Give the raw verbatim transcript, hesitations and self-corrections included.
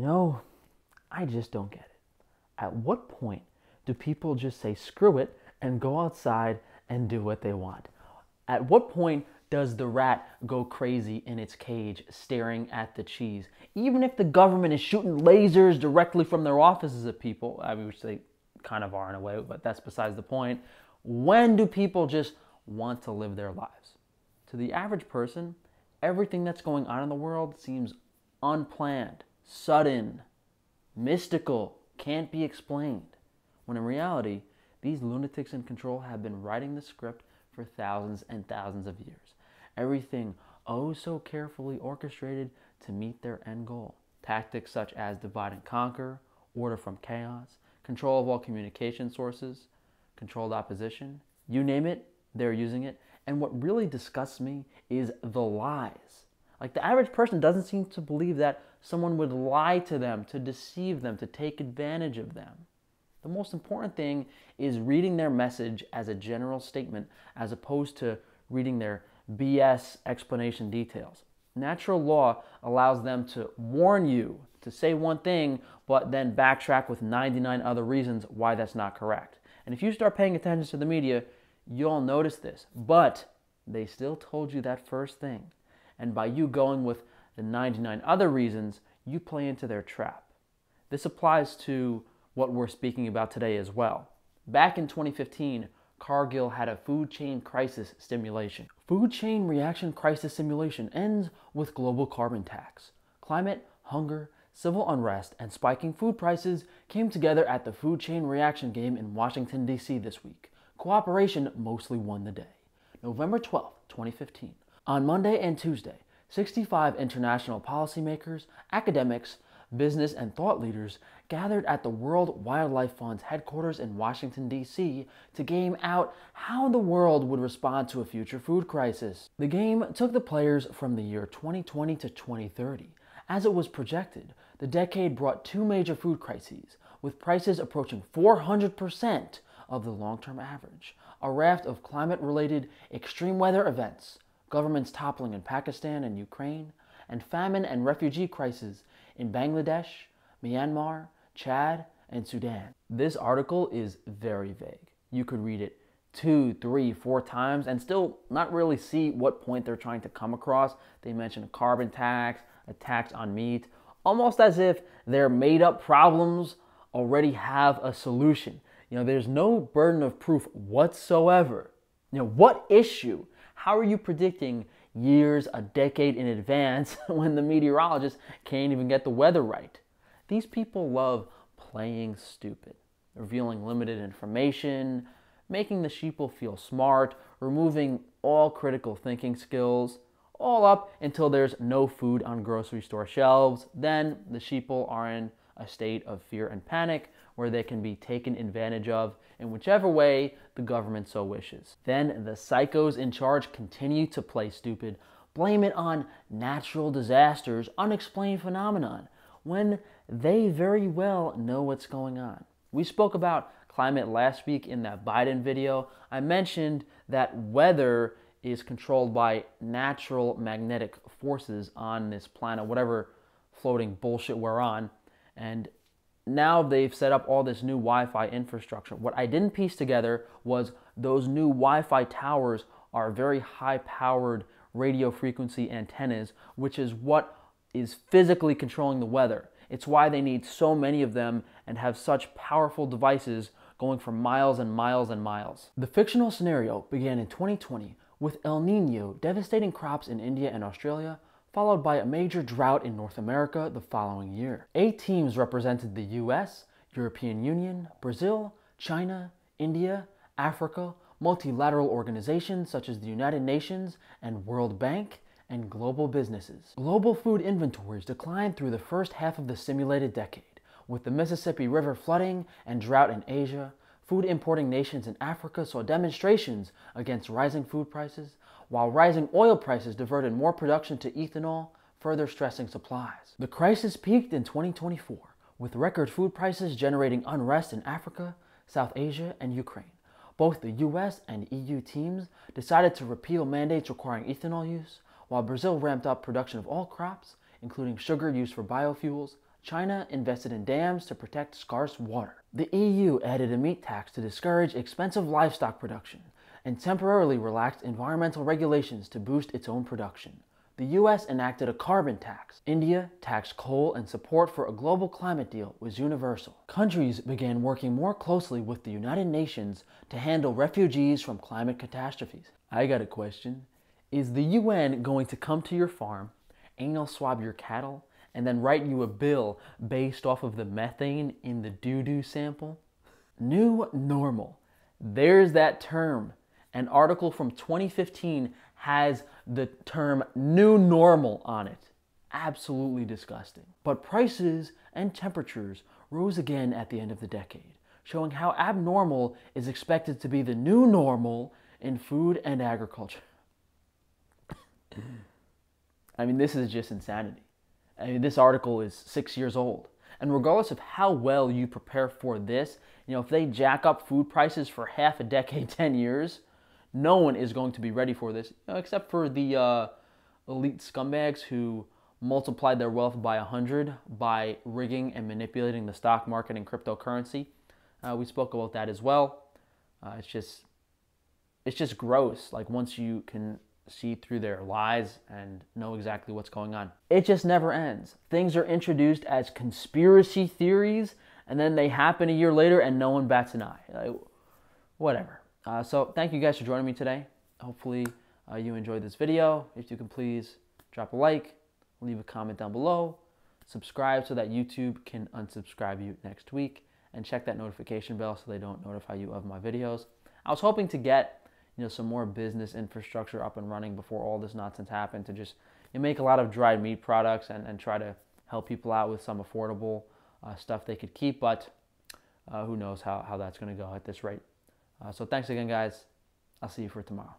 you know, I just don't get it. At what point do people just say, screw it, and go outside and do what they want? At what point does the rat go crazy in its cage staring at the cheese? Even if the government is shooting lasers directly from their offices at people, I mean, which they kind of are in a way, but that's besides the point. When do people just want to live their lives? To the average person, everything that's going on in the world seems unplanned, sudden, mystical, can't be explained. When in reality, these lunatics in control have been writing the script for thousands and thousands of years. Everything oh so carefully orchestrated to meet their end goal. Tactics such as divide and conquer, order from chaos, control of all communication sources, controlled opposition, you name it, they're using it. And what really disgusts me is the lies. Like, the average person doesn't seem to believe that someone would lie to them, to deceive them, to take advantage of them. The most important thing is reading their message as a general statement as opposed to reading their B S explanation details. Natural law allows them to warn you to say one thing, but then backtrack with ninety-nine other reasons why that's not correct. And if you start paying attention to the media, you'll notice this, but they still told you that first thing. And by you going with the ninety-nine other reasons, you play into their trap. This applies to what we're speaking about today as well. Back in twenty fifteen, Cargill had a food chain crisis simulation. Food chain reaction crisis simulation ends with global carbon tax. Climate, hunger, civil unrest, and spiking food prices came together at the food chain reaction game in Washington, D C this week. Cooperation mostly won the day. November twelfth, twenty fifteen. On Monday and Tuesday, sixty-five international policymakers, academics, business and thought leaders gathered at the World Wildlife Fund's headquarters in Washington, D C to game out how the world would respond to a future food crisis. The game took the players from the year twenty twenty to twenty thirty. As it was projected, the decade brought two major food crises, with prices approaching four hundred percent of the long-term average, a raft of climate-related extreme weather events, governments toppling in Pakistan and Ukraine, and famine and refugee crises in Bangladesh, Myanmar, Chad, and Sudan. This article is very vague. You could read it two, three, four times and still not really see what point they're trying to come across. They mention a carbon tax, a tax on meat, almost as if their made-up problems already have a solution. You know, there's no burden of proof whatsoever. You know, what issue? How are you predicting years, a decade in advance when the meteorologists can't even get the weather right? These people love playing stupid, revealing limited information, making the sheeple feel smart, removing all critical thinking skills, all up until there's no food on grocery store shelves. Then the sheeple are in a state of fear and panic where they can be taken advantage of in whichever way the government so wishes. Then the psychos in charge continue to play stupid, blame it on natural disasters, unexplained phenomenon, when they very well know what's going on. We spoke about climate last week in that Biden video. I mentioned that weather is controlled by natural magnetic forces on this planet, whatever floating bullshit we're on. And now they've set up all this new Wi-Fi infrastructure. What I didn't piece together was those new Wi-Fi towers are very high-powered radio frequency antennas, which is what is physically controlling the weather. It's why they need so many of them and have such powerful devices going for miles and miles and miles. The fictional scenario began in twenty twenty with El Niño devastating crops in India and Australia, followed by a major drought in North America the following year. Eight teams represented the U S, European Union, Brazil, China, India, Africa, multilateral organizations such as the United Nations and World Bank, and global businesses. Global food inventories declined through the first half of the simulated decade, with the Mississippi River flooding and drought in Asia. Food importing nations in Africa saw demonstrations against rising food prices, while rising oil prices diverted more production to ethanol, further stressing supplies. The crisis peaked in twenty twenty-four, with record food prices generating unrest in Africa, South Asia, and Ukraine. Both the U S and E U teams decided to repeal mandates requiring ethanol use, while Brazil ramped up production of all crops, including sugar used for biofuels, China invested in dams to protect scarce water. The E U added a meat tax to discourage expensive livestock production and temporarily relaxed environmental regulations to boost its own production. The U S enacted a carbon tax. India taxed coal, and support for a global climate deal was universal. Countries began working more closely with the United Nations to handle refugees from climate catastrophes. I got a question. Is the U N going to come to your farm, anal swab your cattle, and then write you a bill based off of the methane in the doo-doo sample? New normal. There's that term. An article from twenty fifteen has the term new normal on it. Absolutely disgusting. But prices and temperatures rose again at the end of the decade, showing how abnormal is expected to be the new normal in food and agriculture. I mean, this is just insanity. I mean, this article is six years old. And regardless of how well you prepare for this, you know, if they jack up food prices for half a decade, ten years, no one is going to be ready for this, you know, except for the uh, elite scumbags who multiplied their wealth by one hundred by rigging and manipulating the stock market and cryptocurrency. Uh, we spoke about that as well. Uh, it's just, it's just gross. Like, once you can see through their lies and know exactly what's going on, it just never ends. Things are introduced as conspiracy theories, and then they happen a year later, and no one bats an eye. Like, whatever. Uh, so thank you guys for joining me today. Hopefully uh, you enjoyed this video. If you can, please drop a like, leave a comment down below, subscribe so that YouTube can unsubscribe you next week, and check that notification bell so they don't notify you of my videos. I was hoping to get, you know, some more business infrastructure up and running before all this nonsense happened, to just you make a lot of dried meat products and, and try to help people out with some affordable uh, stuff they could keep, but uh, who knows how, how that's going to go at this rate. Uh, so thanks again, guys. I'll see you for tomorrow.